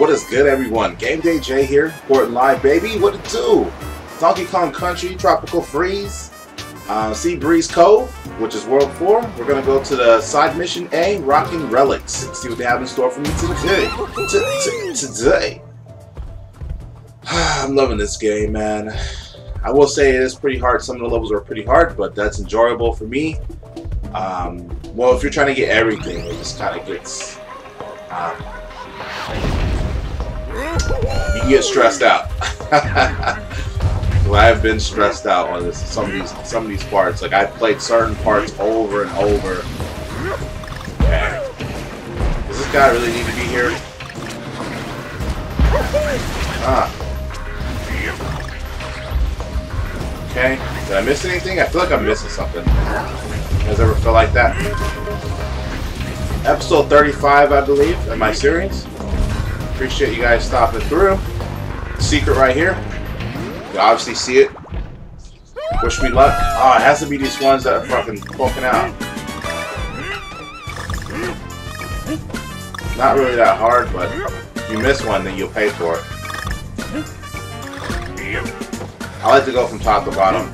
What is good, everyone? Gameday J here, reporting live, baby. What it do? Donkey Kong Country Tropical Freeze, Sea Breeze Cove, which is World 4. We're gonna go to the side mission A, Rockin' Relics. See what they have in store for me today. I'm loving this game, man. I will say it is pretty hard. Some of the levels are pretty hard, but that's enjoyable for me. Well, if you're trying to get everything, it just kind of gets. You can get stressed out. Well, I've been stressed out on this. Some of these parts, like I played certain parts over and over. Man, does this guy really need to be here? Okay. Did I miss anything? I feel like I'm missing something. You guys ever feel like that? Episode 35, I believe, in my series. Appreciate you guys stopping through. Secret right here. You obviously see it. Wish me luck. Oh, it has to be these ones that are fucking poking out. Not really that hard, but if you miss one, then you'll pay for it. I like to go from top to bottom.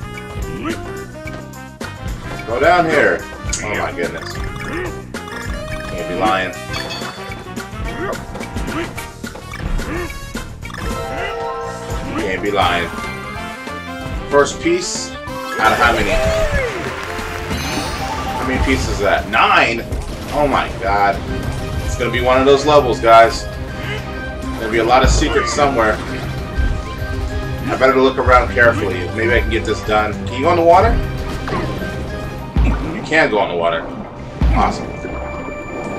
Go down here. Oh my goodness. Can't be lying. Can't be lying. First piece out of how many? How many pieces is that? 9? Oh my god. It's gonna be one of those levels, guys. There'll be a lot of secrets somewhere. I better look around carefully. Maybe I can get this done. Can you go in the water? You can go in the water. Awesome.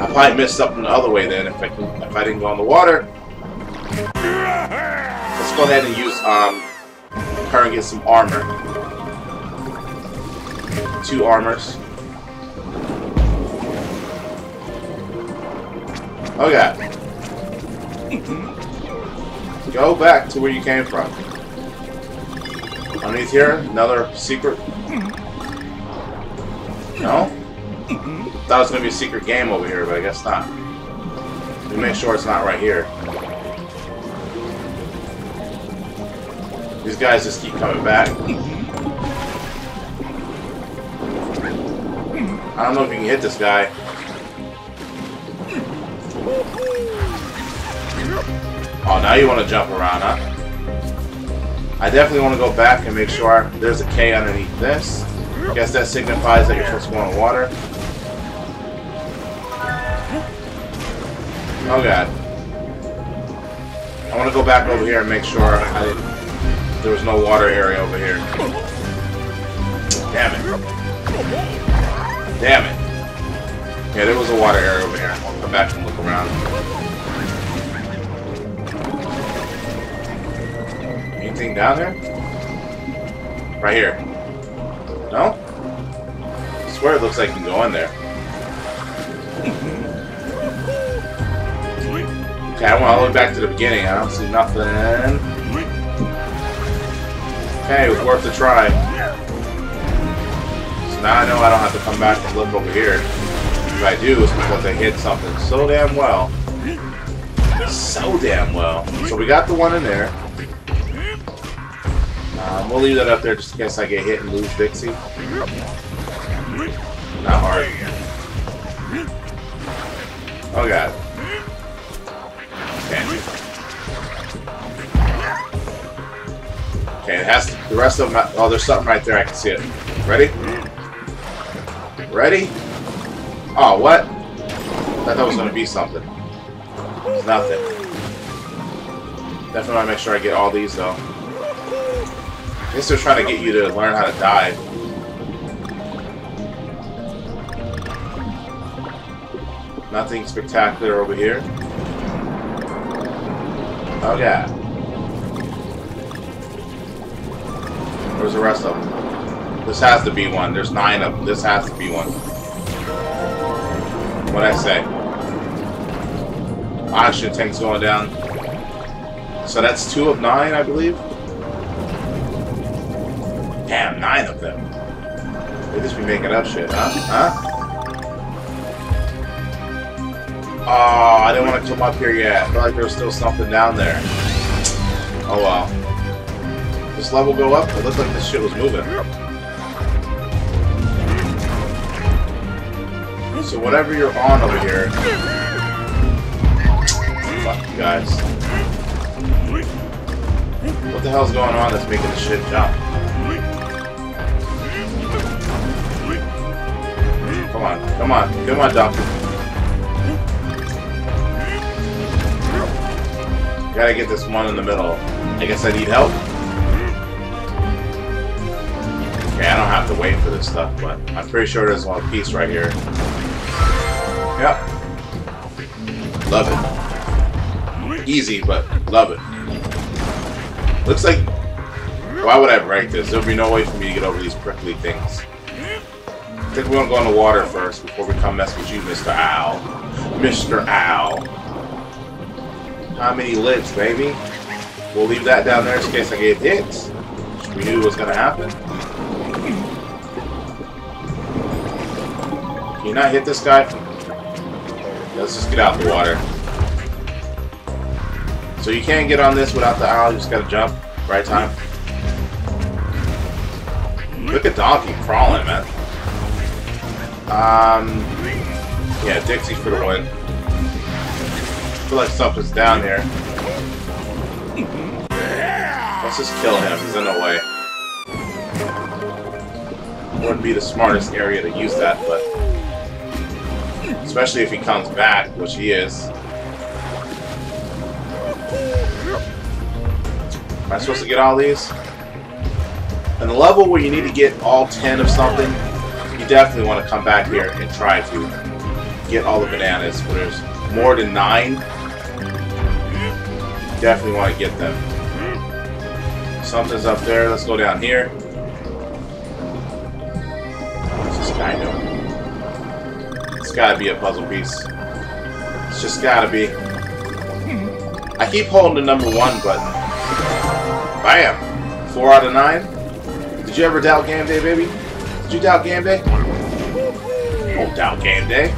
I probably missed up the other way then if I didn't go on the water. Let's go ahead and use her and get some armor. 2 armors. Oh god. Go back to where you came from. Underneath here, another secret. No? Thought it was going to be a secret game over here, but I guess not. Let me make sure it's not right here. These guys just keep coming back. I don't know if you can hit this guy. Oh, now you want to jump around, huh? I definitely want to go back and make sure there's a K underneath this. I guess that signifies that you're supposed to go in the water. Oh god. I want to go back over here and make sure I didn't, there was no water area over here. Damn it. Damn it. Yeah, there was a water area over here. I'll come back and look around. Anything down there? Right here. No? I swear it looks like you can go in there. Okay, I went all the way back to the beginning. I don't see nothing. Okay, it was worth a try. So now I know I don't have to come back and look over here. If I do, it's because I hit something so damn well. So damn well. So we got the one in there. We'll leave that up there just in case I get hit and lose Dixie. Not hard. Oh god. Okay. Okay, it has to, the rest of them. Oh, there's something right there. I can see it. Ready? Ready? Oh, what? I thought that was going to be something. It's nothing. Definitely want to make sure I get all these though. I guess they're trying to get you to learn how to dive. Nothing spectacular over here. Oh yeah. Where's the rest of them? This has to be one. There's 9 of them. This has to be one. What'd I say? Oxygen tank's going down. So that's 2 of 9, I believe. Damn, 9 of them. They just be making up shit, huh? Oh, I didn't want to come up here yet. I feel like there's still something down there. Oh well. This level go up? It looked like this shit was moving. So whatever you're on over here. Fuck you guys. What the hell's going on that's making this shit jump? Come on, come on, come on, Doctor. Gotta get this one in the middle. I guess I need help. Okay, I don't have to wait for this stuff, but I'm pretty sure there's one piece right here. Yep. Love it. Easy, but love it. Looks like... Why would I break this? There'll be no way for me to get over these prickly things. I think we're gonna go in the water first before we come mess with you, Mr. Owl. Mr. Owl. How many licks, baby? We'll leave that down there in case I get hit. We knew what's gonna happen. Can you not hit this guy? Let's just get out the water. So you can't get on this without the owl, you just gotta jump. Right time. Look at Donkey crawling, man. Yeah, Dixie for the win. I feel like something's down here. Let's just kill him, he's in the way. Wouldn't be the smartest area to use that, but... Especially if he comes back, which he is. Am I supposed to get all these? In the level where you need to get all 10 of something, you definitely want to come back here and try to get all the bananas, where there's more than 9. Definitely want to get them. Something's up there. Let's go down here. What's this guy doing? It's gotta be a puzzle piece. It's just gotta be. I keep holding the number 1 button. Bam! 4 out of 9. Did you ever doubt Game Day, baby? Did you doubt Game Day? Don't doubt Game Day.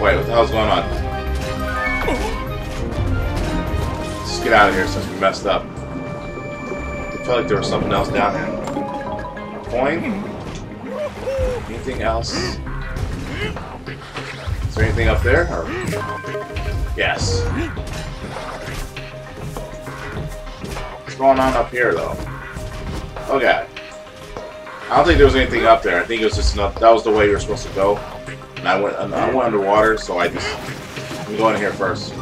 Wait, what the hell's going on? Let's get out of here since we messed up. I felt like there was something else down here. A coin? Anything else? Is there anything up there? Or... Yes. What's going on up here, though? Oh, God. I don't think there was anything up there. I think it was just enough. That was the way we were supposed to go. And I went underwater, so I just... I'm going in here first.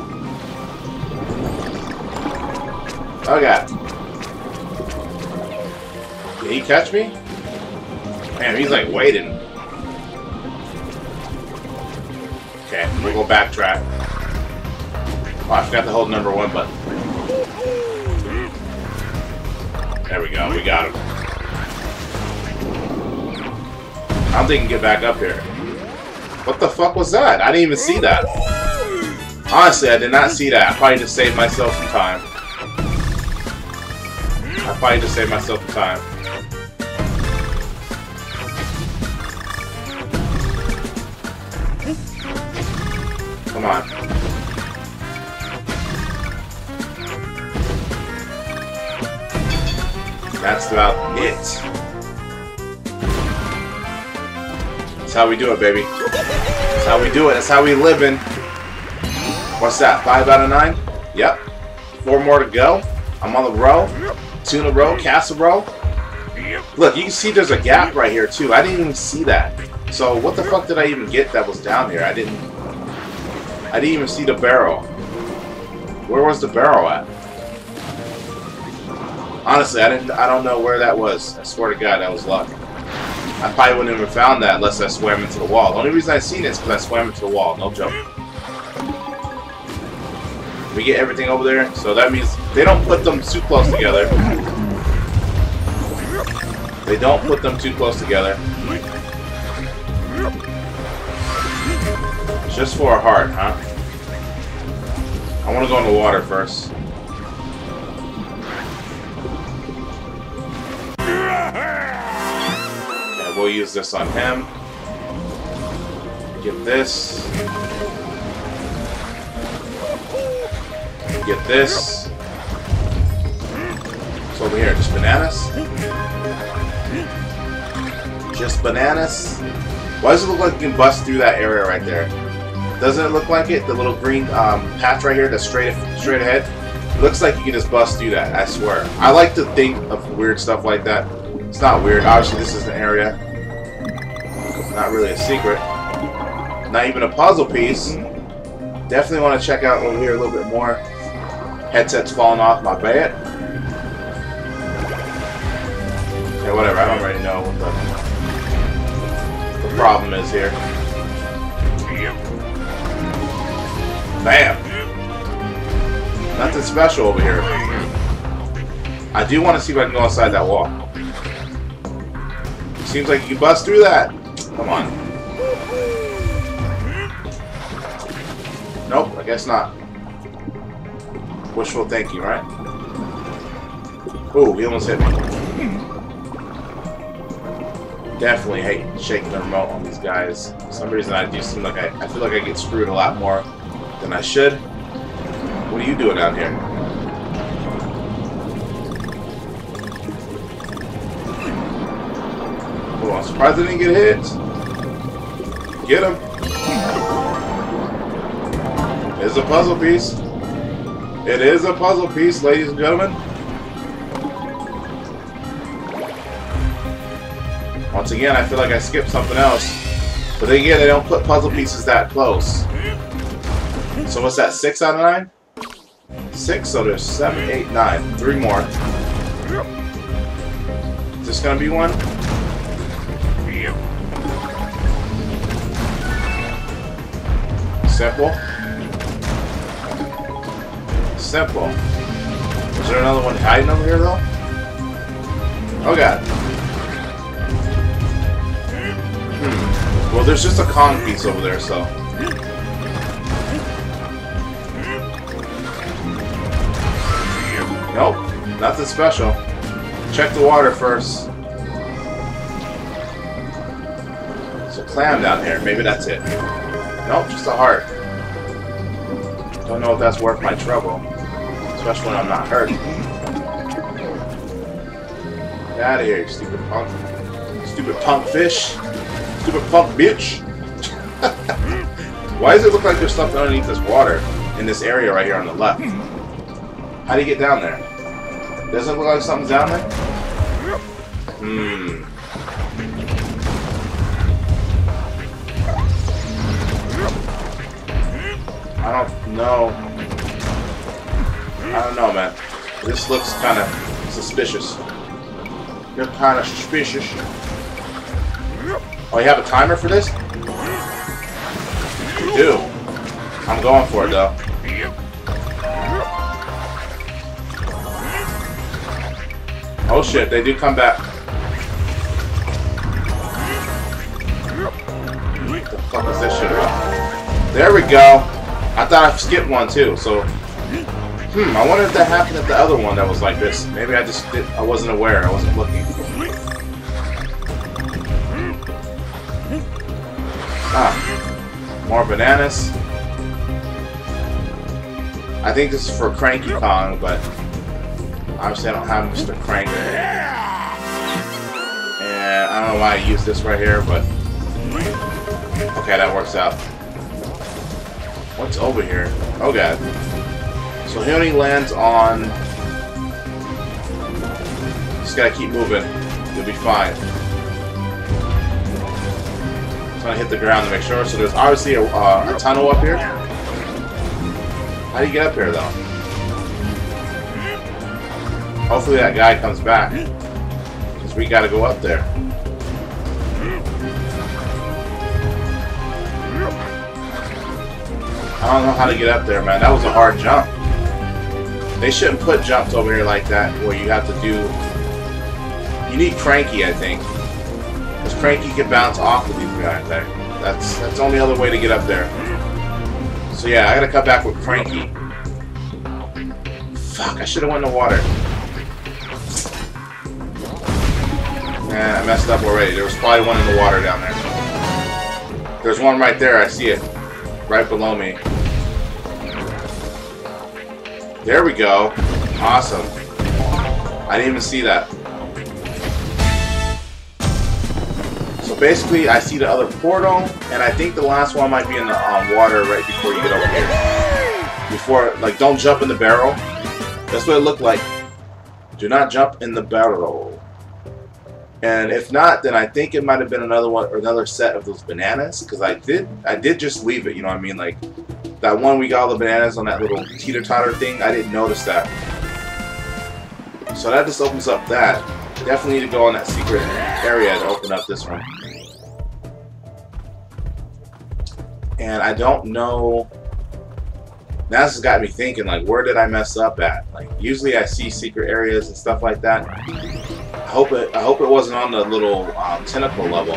Oh, God. Did he catch me? Man, he's, like, waiting. Okay, we'll go backtrack. Oh, I forgot to hold number 1 button. There we go, we got him. I don't think he can get back up here. What the fuck was that? I didn't even see that. Honestly, I did not see that. I probably just saved myself some time. I probably just saved myself some time. Come on. That's about it. That's how we do it, baby. That's how we do it. That's how we living. What's that? 5 out of 9? Yep. 4 more to go. I'm on the row. 2 in a row. Castle row. Look, you can see there's a gap right here, too. I didn't even see that. So what the fuck did I even get that was down here? I didn't even see the barrel. Where was the barrel at? Honestly, I don't know where that was. I swear to God, that was luck. I probably wouldn't have even found that unless I swam into the wall. The only reason I seen it is because I swam into the wall. No joke. We get everything over there, so that means they don't put them too close together. They don't put them too close together. Just for a heart, huh? I want to go in the water first. We'll use this on him. Get this. Get this. What's over here? Just bananas? Just bananas? Why does it look like you can bust through that area right there? Doesn't it look like it? The little green patch right here that's straight ahead? It looks like you can just bust through that, I swear. I like to think of weird stuff like that. It's not weird. Obviously, this is an area. Not really a secret. Not even a puzzle piece. Definitely want to check out over here a little bit more. Headset's falling off my bed. Okay, whatever. I don't really know what the problem is here. Bam! Nothing special over here. I do want to see if I can go inside that wall. Seems like you can bust through that. Come on. Nope, I guess not. Wishful thinking, right? Ooh, he almost hit me. Definitely hate shaking the remote on these guys. For some reason, I do seem like I feel like I get screwed a lot more than I should. What are you doing out here? Oh, I'm surprised I didn't get hit. Get him. It's a puzzle piece. It is a puzzle piece, ladies and gentlemen. Once again, I feel like I skipped something else. But then again, they don't put puzzle pieces that close. So what's that, 6 out of 9? 6, so there's 7, 8, 9. 3 more. Is this gonna be one? Simple. Simple. Is there another one hiding over here, though? Oh, God. Hmm. Well, there's just a Kong piece over there, so. Nope. Nothing special. Check the water first. There's a clam down here. Maybe that's it. Nope, just a heart. Don't know if that's worth my trouble. Especially when I'm not hurt. Get out of here, you stupid punk. Stupid punk fish. Stupid punk bitch. Why does it look like there's stuff underneath this water in this area right here on the left? How do you get down there? Doesn't it look like something's down there? Hmm. I don't know. I don't know, man. This looks kind of suspicious. You're kind of suspicious. Oh, you have a timer for this? You do. I'm going for it, though. Oh, shit. They do come back. What the fuck is this shit about? There we go. I thought I skipped one too, so I wonder if that happened at the other one that was like this. Maybe I just I wasn't aware, I wasn't looking. Ah, more bananas. I think this is for Cranky Kong, but obviously I don't have Mr. Cranky. And I don't know why I use this right here, but okay, that works out. What's over here? Oh god. So he only lands on... Just gotta keep moving. You'll be fine. Just wanna hit the ground to make sure. So there's obviously a tunnel up here. How do you get up here, though? Hopefully that guy comes back. Because we gotta go up there. I don't know how to get up there, man. That was a hard jump. They shouldn't put jumps over here like that where you have to do... You need Cranky, I think. Because Cranky can bounce off of these guys. That's the only other way to get up there. So yeah, I gotta cut back with Cranky. Fuck, I should've went in the water. Man, I messed up already. There was probably one in the water down there. There's one right there, I see it. Right below me. There we go. Awesome. I didn't even see that. So basically, I see the other portal, and I think the last one might be in the water right before you get over here. Before, like, don't jump in the barrel. That's what it looked like. Do not jump in the barrel. And if not, then I think it might have been another one or another set of those bananas, because I did just leave it. You know what I mean? Like that one we got all the bananas on that little teeter-totter thing. I didn't notice that. So that just opens up that. Definitely need to go on that secret area to open up this one. And I don't know. Now this has got me thinking, like, where did I mess up at? Like, usually I see secret areas and stuff like that. I hope it wasn't on the little tentacle level.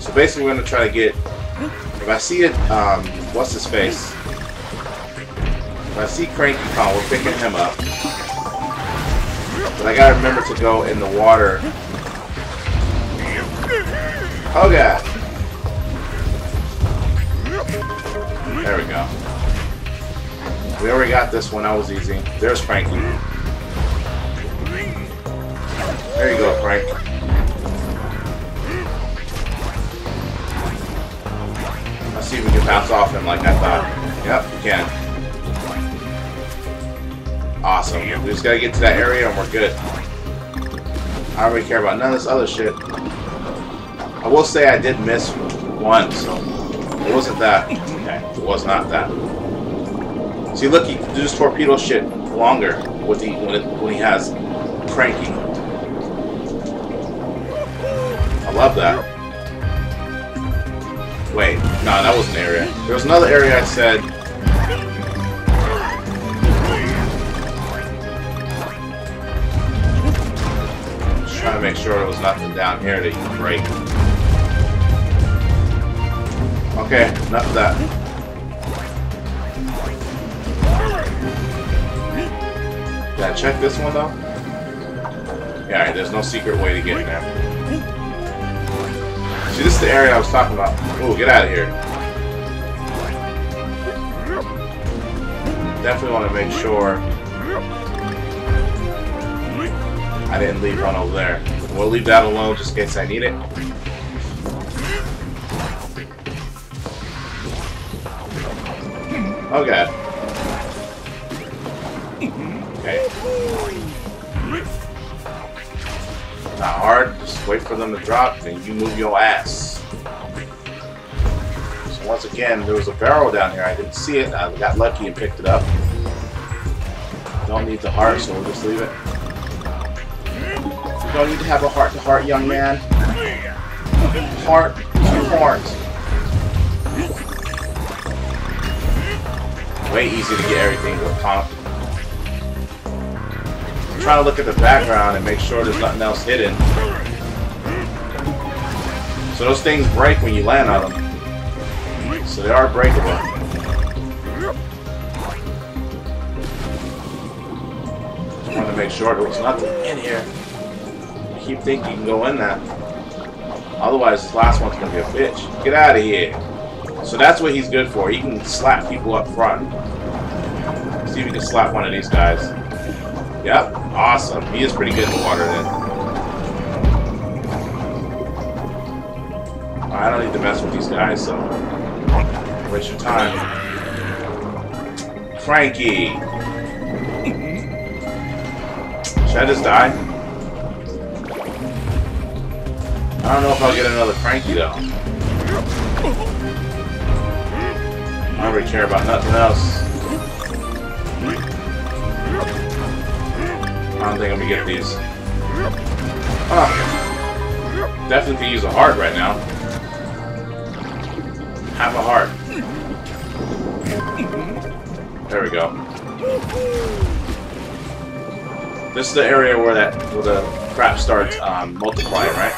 So basically, we're gonna try to get. If I see it, what's his face? If I see Cranky Kong, we're picking him up. But I gotta remember to go in the water. Oh god! There we go. We already got this one. That was easy. There's Cranky. There you go, Crank. Let's see if we can pass off him like I thought. Yep, we can. Awesome. We just gotta get to that area and we're good. I don't really care about none of this other shit. I will say I did miss one, so it wasn't that. Okay, it was not that. See, look, he can do this torpedo shit longer with when he has Cranky. I love that. Wait, no, that wasn't an area. There was another area I said. Trying to make sure there was nothing down here that you can break. Okay, enough of that. Did I check this one though? Yeah, right, there's no secret way to get in there. See, this is the area I was talking about. Ooh, get out of here. Definitely want to make sure I didn't leave one over there. We'll leave that alone just in case I need it. Oh god. Okay. Not hard. Just wait for them to drop, then you move your ass. So once again, there was a barrel down here. I didn't see it. I got lucky and picked it up. Don't need the heart, so we'll just leave it. You don't need to have a heart-to-heart, young man. Heart-to-heart. Way easy to get everything with comp. I'm trying to look at the background and make sure there's nothing else hidden. So those things break when you land on them. So they are breakable. Just wanted to make sure there was nothing in here. Keep thinking you can go in that. Otherwise, this last one's gonna be a bitch. Get out of here. So that's what he's good for. He can slap people up front. Let's see if he can slap one of these guys. Yep. Awesome. He is pretty good in the water then. I don't need to mess with these guys, so waste your time. Cranky. Should I just die? I don't know if I'll get another Cranky though. I don't really care about nothing else. I don't think I'm gonna get these. Oh, definitely could use a heart right now. Have a heart. There we go. This is the area where the crap starts multiplying, right?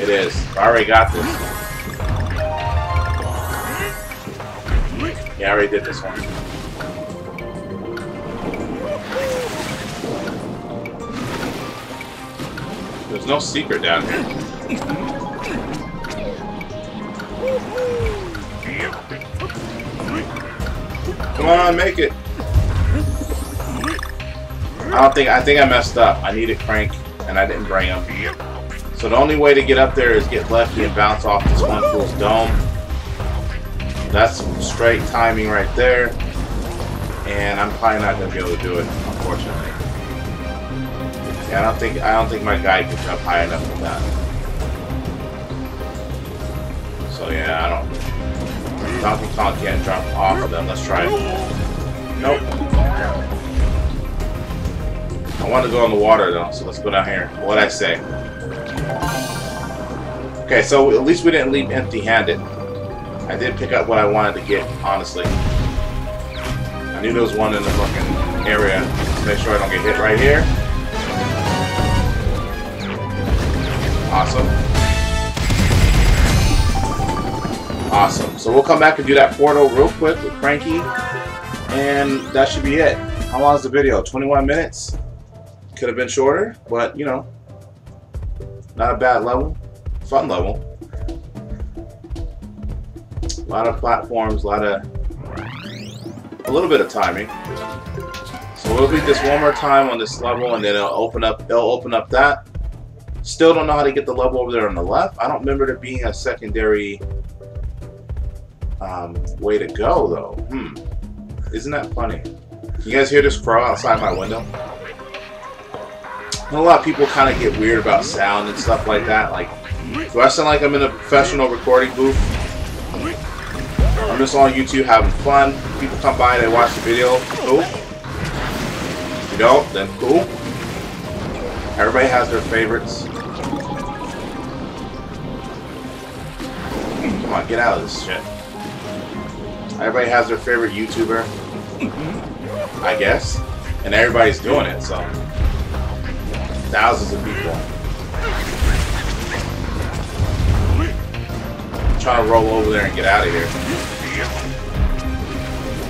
It is. I already got this. Yeah, I already did this one. There's no secret down here. Come on, make it. I think I messed up. I needed Crank, and I didn't bring him. So the only way to get up there is get lefty and bounce off this one fool's dome. That's some straight timing right there. And I'm probably not gonna be able to do it, unfortunately. Yeah, I don't think my guy can jump high enough for that. So yeah, Donkey Kong can't jump off of them. Let's try it. Nope. I want to go in the water though, so let's go down here. What'd I say? Okay, so at least we didn't leave empty-handed. I did pick up what I wanted to get, honestly. I knew there was one in the fucking area. Let's make sure I don't get hit right here. Awesome. Awesome. So we'll come back and do that portal real quick with Cranky. And that should be it. How long is the video? 21 minutes? Could have been shorter, but you know, not a bad level. Fun level. A lot of platforms, a little bit of timing. So we'll beat this one more time on this level, and then it'll open up that. Still don't know how to get the level over there on the left. I don't remember there being a secondary way to go, though. Isn't that funny? You guys hear this crow outside my window? And a lot of people kind of get weird about sound and stuff like that. Like, do I sound like I'm in a professional recording booth? I'm just on YouTube having fun. People come by, they watch the video. Cool. If you don't, then cool. Everybody has their favorites. Come on, get out of this shit. Everybody has their favorite YouTuber, I guess, and everybody's doing it, so thousands of people. I'm trying to roll over there and get out of here.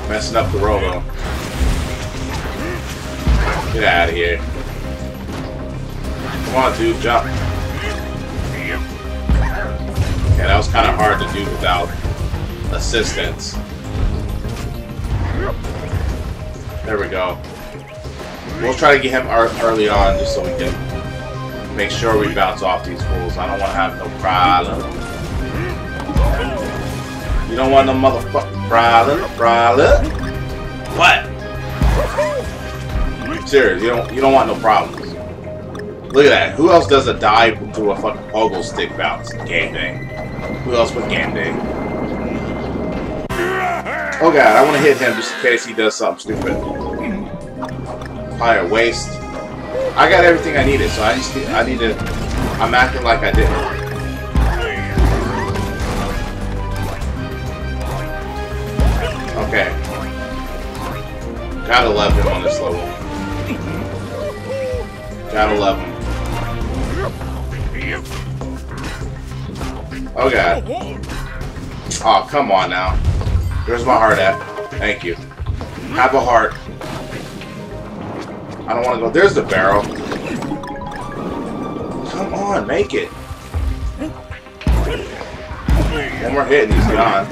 Messing up the robo. Get out of here. Come on, dude, jump. Yeah, that was kind of hard to do without assistance. There we go. We'll try to get him early on just so we can make sure we bounce off these fools. I don't want to have no problem. You don't want no motherfucking problem. What? I'm serious, you don't want no problems. Look at that. Who else does a dive into a fucking pogo stick bounce? Gameday. Who else but Gameday? Oh god, I want to hit him just in case he does something stupid. Probably a waste. I got everything I needed, so I'm acting like I didn't. Okay. Gotta love him on this level. Gotta love him. Oh god. Oh, come on now. Where's my heart at? Thank you. Have a heart. I don't want to go. There's the barrel. Come on, make it. One more hit and he's gone.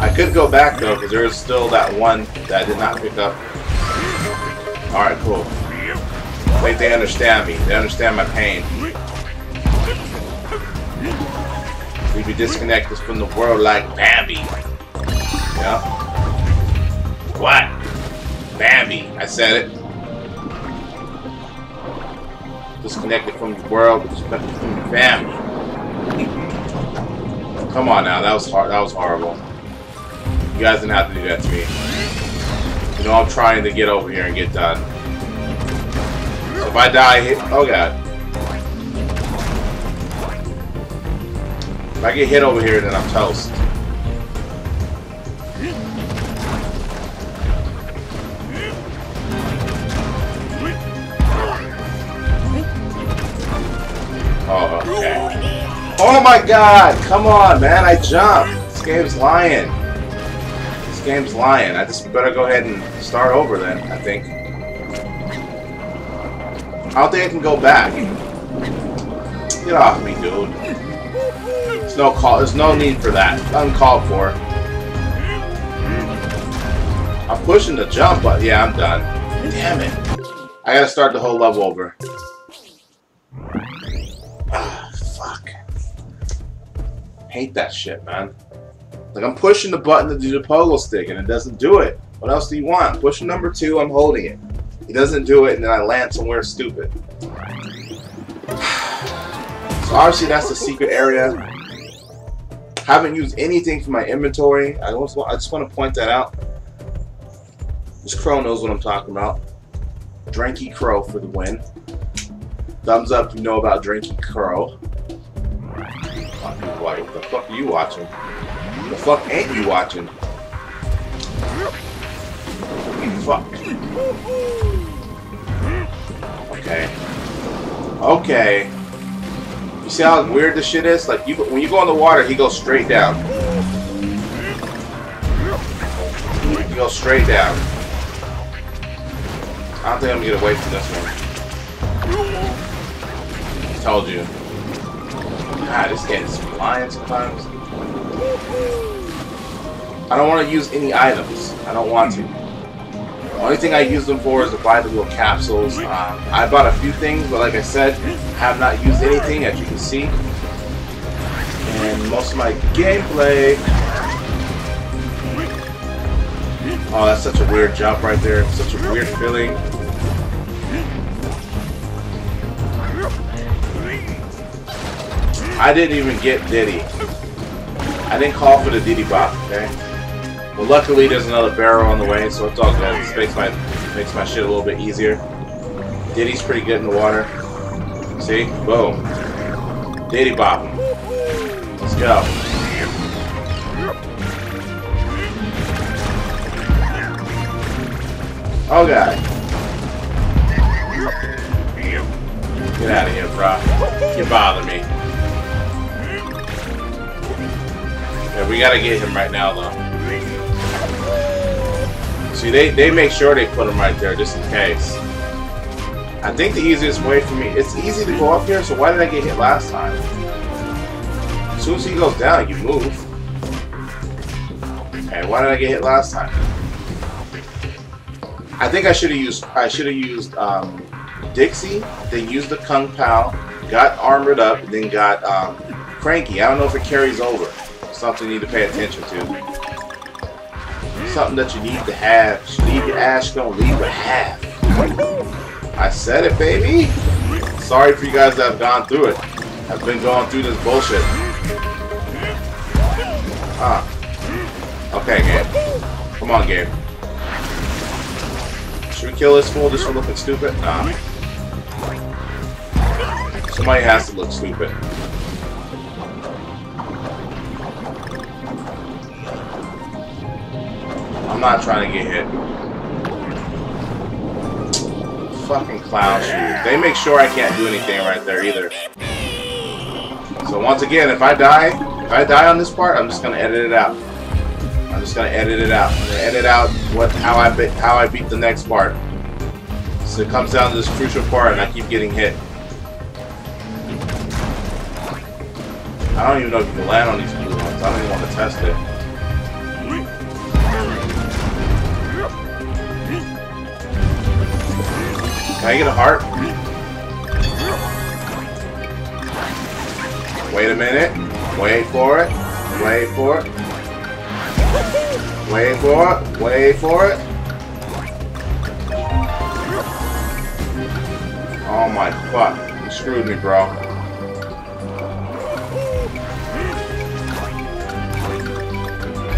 I could go back though, because there is still that one that I did not pick up. Alright, cool. I think they understand me. They understand my pain. We'd be disconnected from the world like Bambi. Yeah. What? Bambi. I said it. Disconnected from the world, disconnected from the family. Come on now, that was hard. That was horrible. You guys didn't have to do that to me. You know I'm trying to get over here and get done. So if I die, oh god. If I get hit over here, then I'm toast. Oh, okay. Oh my god! Come on, man! I jumped! This game's lying. This game's lying. I just better go ahead and start over then, I think. I don't think I can go back. Get off me, dude. No call. There's no need for that. Uncalled for. I'm pushing the jump, but yeah, I'm done. Damn it. I gotta start the whole level over. Ah, fuck. Hate that shit, man. Like, I'm pushing the button to do the pogo stick and it doesn't do it. What else do you want? I'm pushing number 2, I'm holding it. He doesn't do it and then I land somewhere stupid. So obviously that's the secret area. Haven't used anything for my inventory. I just want to point that out. This crow knows what I'm talking about. Drinky Crow for the win. Thumbs up if you know about Drinky Crow. Like, what the fuck are you watching? The fuck ain't you watching? Fuck. Okay. Okay. You see how weird this shit is? Like, when you go in the water, he goes straight down. He goes straight down. I don't think I'm gonna get away from this one. I told you. God, this game is flying sometimes. I don't want to use any items. I don't want to. The only thing I use them for is to buy the little capsules. I bought a few things, but like I said, I have not used anything, as you can see. And most of my gameplay... Oh, that's such a weird jump right there. Such a weird feeling. I didn't even get Diddy. I didn't call for the Diddy Bop, okay? Well, luckily there's another barrel on the way, so it's all good. This makes my shit a little bit easier. Diddy's pretty good in the water. See? Boom. Diddy Bop him. Let's go. Oh, God. Get out of here, bro. You bother me. Yeah, we gotta get him right now, though. See, they make sure they put him right there, just in case. I think the easiest way for me... It's easy to go up here, so why did I get hit last time? As soon as he goes down, you move. Okay, why did I get hit last time? I think I should have used... Dixie, then used the Kung Pao, got armored up, and then got Cranky. I don't know if it carries over. Something you need to pay attention to. Something that you need to have. You leave your ass, don't leave with half. I said it, baby. Sorry for you guys that have gone through it. I've been going through this bullshit. Okay, game. Come on, game. Should we kill this fool just for looking stupid? Nah. Somebody has to look stupid. I'm not trying to get hit. Fucking clown shoes. They make sure I can't do anything right there either. So once again, if I die on this part, I'm just gonna edit it out. I'm gonna edit out how I beat the next part. So it comes down to this crucial part, and I keep getting hit. I don't even know if you can land on these blue ones. I don't even want to test it. Can I get a heart? Wait a minute. Wait for it. Wait for it. Wait for it. Wait for it. Oh my fuck. You screwed me, bro.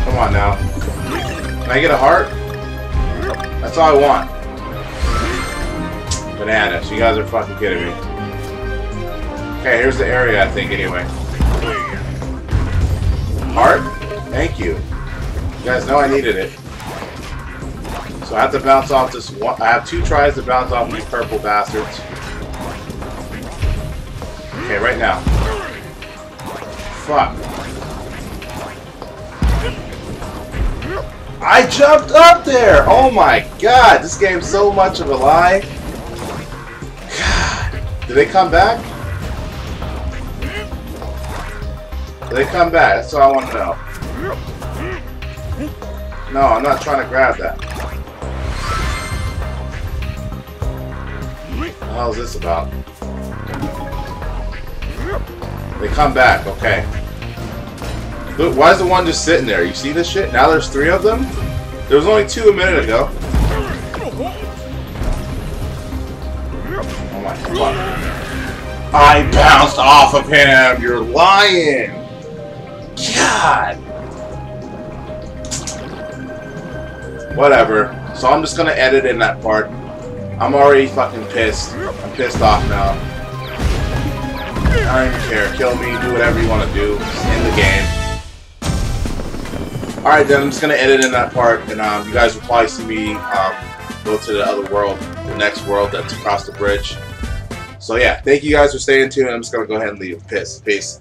Come on now. Can I get a heart? That's all I want. Bananas, you guys are fucking kidding me. Okay, here's the area, I think, anyway. Heart? Thank you. You guys know I needed it. So I have to bounce off this one. I have 2 tries to bounce off these purple bastards. Okay, right now. Fuck. I jumped up there! Oh my god, this game's so much of a lie. Do they come back? Do they come back? That's all I want to know. No, I'm not trying to grab that. the hell is this about? They come back, okay. Look, why is the one just sitting there? You see this shit? Now there's three of them? There was only two a minute ago. Oh my fuck. I bounced off of him! You're lying! God! Whatever. So I'm just gonna edit in that part. I'm already fucking pissed. I'm pissed off now. I don't even care. Kill me. Do whatever you want to do. Just end the game. Alright then, I'm just gonna edit in that part, and you guys will probably see me go to the other world, the next world that's across the bridge. So yeah, thank you guys for staying tuned. I'm just gonna go ahead and leave. Pissed. Peace.